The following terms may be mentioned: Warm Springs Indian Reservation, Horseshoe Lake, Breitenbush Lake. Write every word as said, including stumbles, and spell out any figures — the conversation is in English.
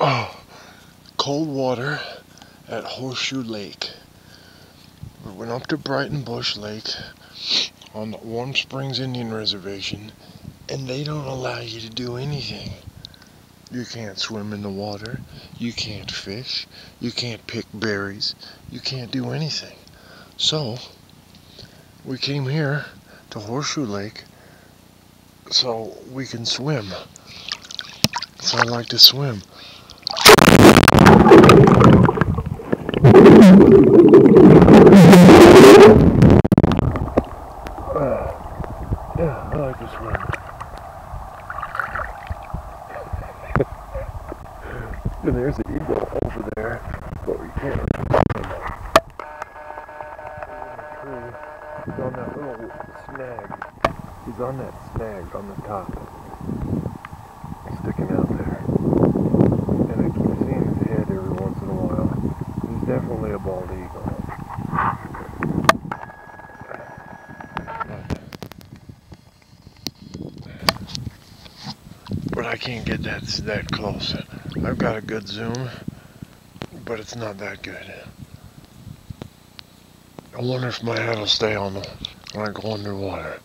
Oh, cold water at Horseshoe Lake. We went up to Breitenbush Lake on the Warm Springs Indian Reservation, and they don't allow you to do anything. You can't swim in the water, you can't fish, you can't pick berries, you can't do anything. So, we came here to Horseshoe Lake so we can swim. So I like to swim. Uh, yeah, I like to swim. And there's an eagle over there, but we can't really see. He's on that little snag. He's on that snag on the top. Sticking out there. And I keep seeing his head every once in a while. He's definitely a bald eagle. But I can't get that, that close. I've got a good zoom, but it's not that good. I wonder if my head will stay on the, when I go underwater.